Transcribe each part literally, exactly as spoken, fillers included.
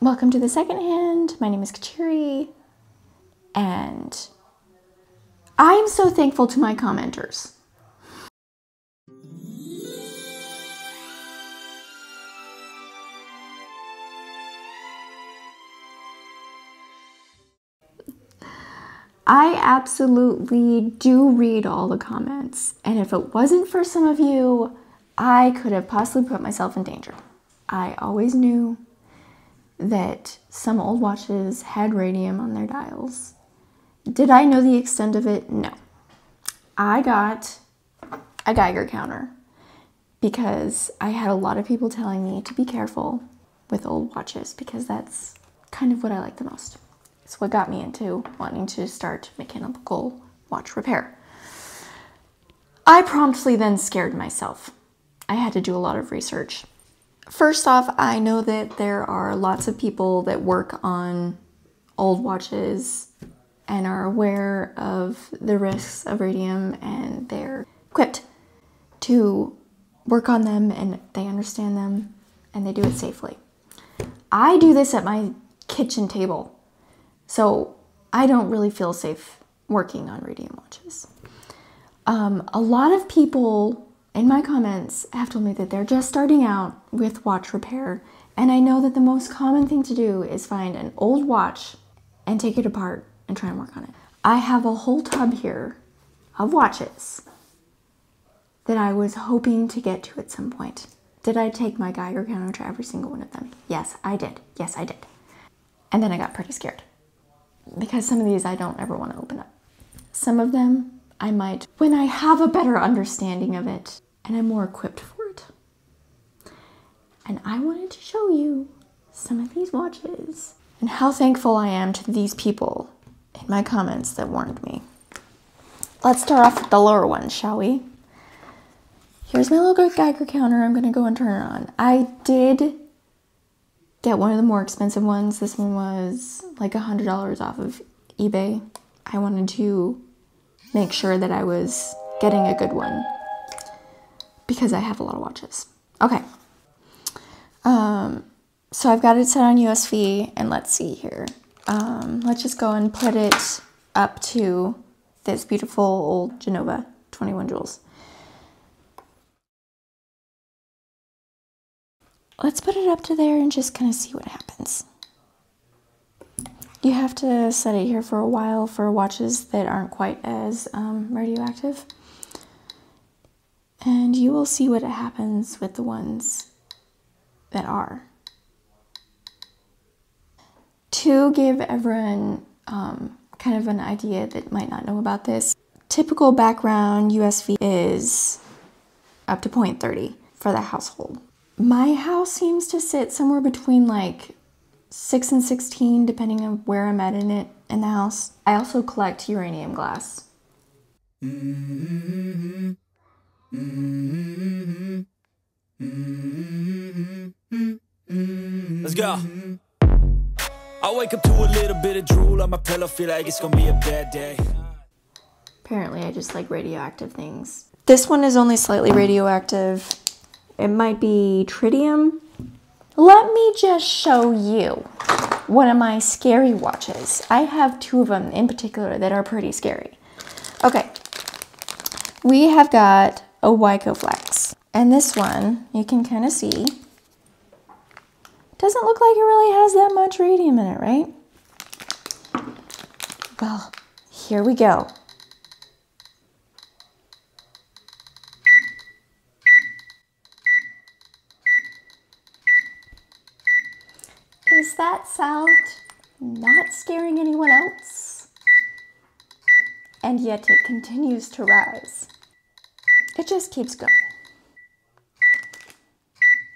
Welcome to The Second Hand. My name is Katiri, and I'm so thankful to my commenters. I absolutely do read all the comments, and if it wasn't for some of you, I could have possibly put myself in danger. I always knew that some old watches had radium on their dials. Did I know the extent of it? No. I got a Geiger counter because I had a lot of people telling me to be careful with old watches because that's kind of what I like the most. It's what got me into wanting to start mechanical watch repair. I promptly then scared myself. I had to do a lot of research. First off, I know that there are lots of people that work on old watches and are aware of the risks of radium, and they're equipped to work on them, and they understand them, and they do it safely. I do this at my kitchen table, so I don't really feel safe working on radium watches. Um, a lot of people in my comments have told me that they're just starting out with watch repair, and I know that the most common thing to do is find an old watch and take it apart and try and work on it. I have a whole tub here of watches that I was hoping to get to at some point. Did I take my Geiger counter to every single one of them? Yes, I did. Yes, I did. And then I got pretty scared because some of these I don't ever want to open up. Some of them I might when I have a better understanding of it, and I'm more equipped for it. And I wanted to show you some of these watches and how thankful I am to these people in my comments that warned me. Let's start off with the lower one, shall we? Here's my little Geiger counter. I'm gonna go and turn it on. I did get one of the more expensive ones. This one was like one hundred dollars off of eBay. I wanted to make sure that I was getting a good one, because I have a lot of watches. Okay. Um, so I've got it set on U S V, and let's see here. Um, let's just go and put it up to this beautiful old Genova twenty-one jewels. Let's put it up to there and just kind of see what happens. You have to set it here for a while for watches that aren't quite as um, radioactive. And you will see what happens with the ones that are. To give everyone um, kind of an idea that might not know about this, typical background U S V is up to zero point three for the household. My house seems to sit somewhere between like six and sixteen, depending on where I'm at in it, in the house. I also collect uranium glass. Mm-hmm. Mm-hmm. Mm-hmm. Let's go. I wake up to a little bit of drool on my pillow, feel like it's gonna be a bad day. Apparently I just like radioactive things. This one is only slightly radioactive. It might be tritium. Let me just show you one of my scary watches. I have two of them in particular that are pretty scary. Okay, we have got a Wyco Flex. And this one, you can kind of see, doesn't look like it really has that much radium in it, right? Well, here we go. Is that sound not scaring anyone else? And yet it continues to rise. It just keeps going.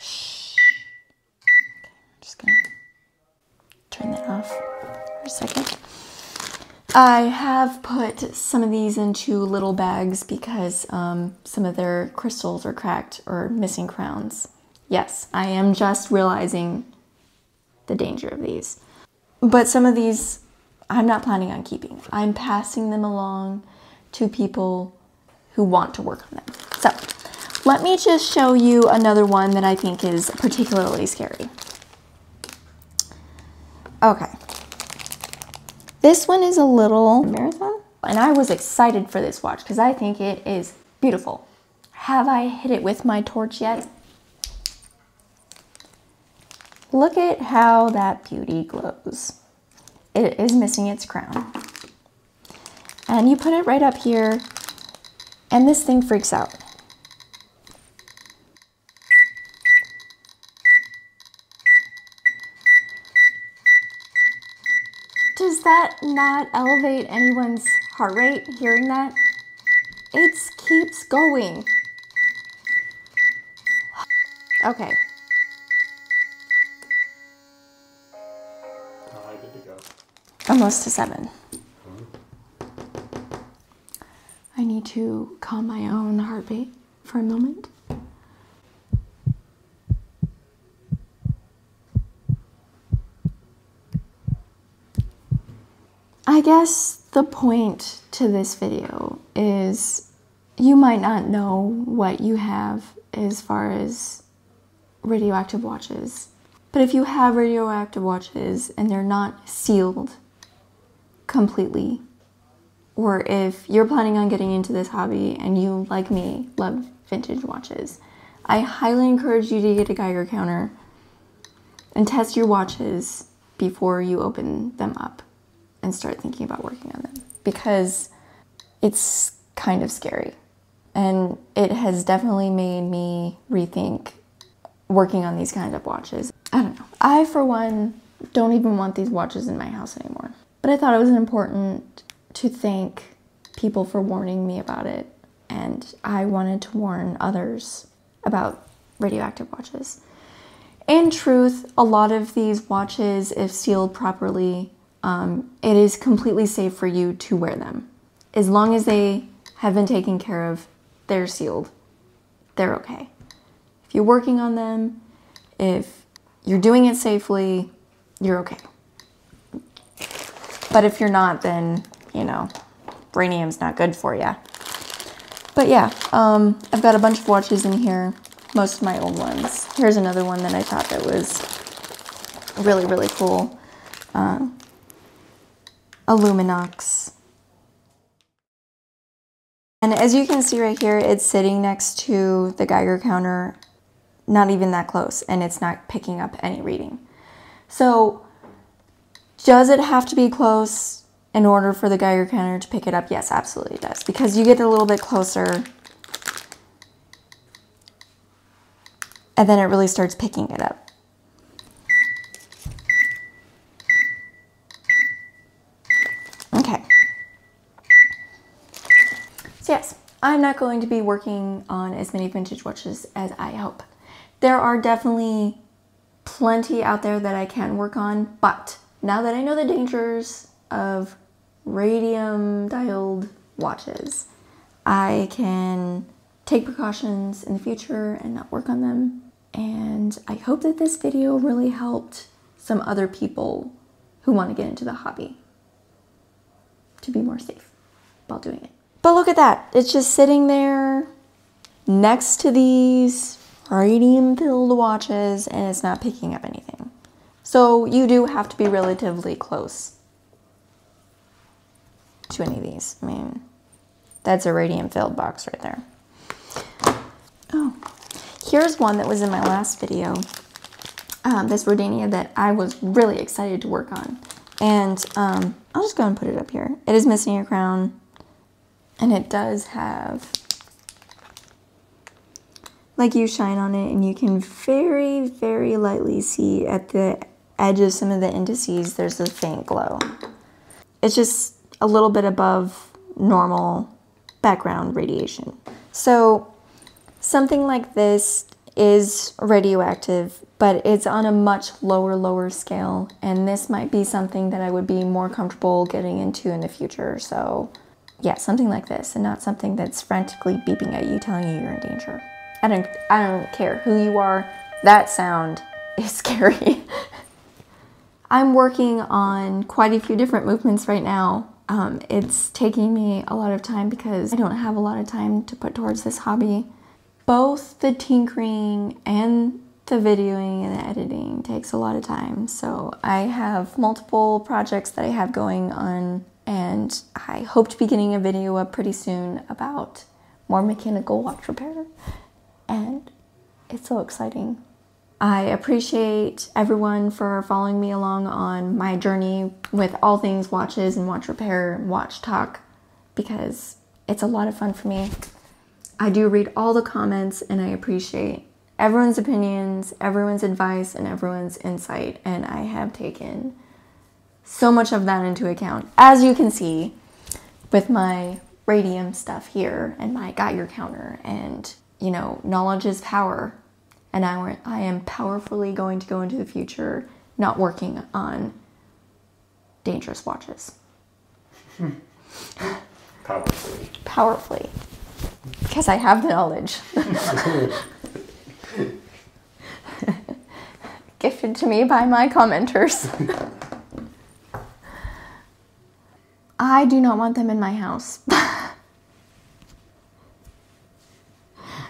Shh. Okay, I'm just gonna turn that off for a second. I have put some of these into little bags because um, some of their crystals are cracked or missing crowns. Yes, I am just realizing the danger of these. But some of these I'm not planning on keeping. I'm passing them along to people who want to work on them. So let me just show you another one that I think is particularly scary. Okay. This one is a little marathon, and I was excited for this watch because I think it is beautiful. Have I hit it with my torch yet? Look at how that beauty glows. It is missing its crown. And you put it right up here, and this thing freaks out. Does that not elevate anyone's heart rate hearing that? It keeps going. Okay. How high did it go? Almost to seven. I need to calm my own heartbeat for a moment. I guess the point to this video is you might not know what you have as far as radioactive watches, but if you have radioactive watches and they're not sealed completely, or if you're planning on getting into this hobby and you, like me, love vintage watches, I highly encourage you to get a Geiger counter and test your watches before you open them up and start thinking about working on them, because it's kind of scary. And it has definitely made me rethink working on these kinds of watches. I don't know. I, for one, don't even want these watches in my house anymore. But I thought it was important to thank people for warning me about it, and I wanted to warn others about radioactive watches. In truth, a lot of these watches, if sealed properly, um, it is completely safe for you to wear them. As long as they have been taken care of, they're sealed, they're okay. If you're working on them, if you're doing it safely, you're okay. But if you're not, then you know, uranium's not good for you. But yeah, um, I've got a bunch of watches in here, most of my old ones. Here's another one that I thought that was really, really cool. Uh, Illuminox. And as you can see right here, it's sitting next to the Geiger counter, not even that close, and it's not picking up any reading. So does it have to be close in order for the Geiger counter to pick it up? Yes, absolutely it does. Because you get a little bit closer and then it really starts picking it up. Okay. So yes, I'm not going to be working on as many vintage watches as I hope. There are definitely plenty out there that I can work on, but now that I know the dangers of radium dialed watches, I can take precautions in the future and not work on them. And I hope that this video really helped some other people who want to get into the hobby to be more safe while doing it. But look at that, it's just sitting there next to these radium filled watches and it's not picking up anything. So you do have to be relatively close to any of these. I mean, that's a radium filled box right there. Oh, here's one that was in my last video. Um, this Rodania that I was really excited to work on. And um, I'll just go and put it up here. It is missing a crown, and it does have like you shine on it, and you can very, very lightly see at the edge of some of the indices, there's a faint glow. It's just a little bit above normal background radiation. So something like this is radioactive, but it's on a much lower, lower scale. And this might be something that I would be more comfortable getting into in the future. So yeah, something like this, and not something that's frantically beeping at you, telling you you're in danger. I don't, I don't care who you are. That sound is scary. I'm working on quite a few different movements right now. Um, it's taking me a lot of time because I don't have a lot of time to put towards this hobby. Both the tinkering and the videoing and the editing takes a lot of time. So I have multiple projects that I have going on, and I hope to be getting a video up pretty soon about more mechanical watch repair, and it's so exciting. I appreciate everyone for following me along on my journey with all things watches and watch repair and watch talk, because it's a lot of fun for me. I do read all the comments, and I appreciate everyone's opinions, everyone's advice, and everyone's insight, and I have taken so much of that into account, as you can see with my radium stuff here and my Geiger counter. And you know, knowledge is power, and I, I am powerfully going to go into the future not working on dangerous watches. Powerfully. Powerfully. Because I have the knowledge. Gifted to me by my commenters. I do not want them in my house.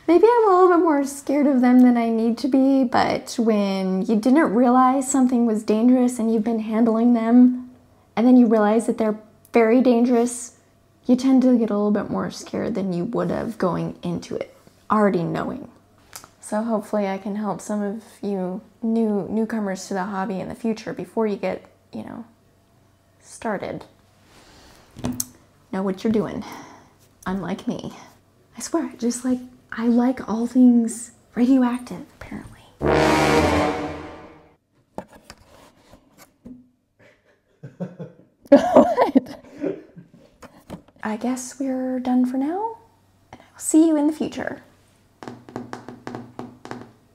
Maybe I'm a little bit more scared of them than I need to be, but when you didn't realize something was dangerous and you've been handling them, and then you realize that they're very dangerous, you tend to get a little bit more scared than you would have going into it, already knowing. So hopefully I can help some of you new newcomers to the hobby in the future before you get, you know, started. Know what you're doing, unlike me. I swear, I just like, I like all things radioactive, apparently. What? I guess we're done for now, and I will see you in the future.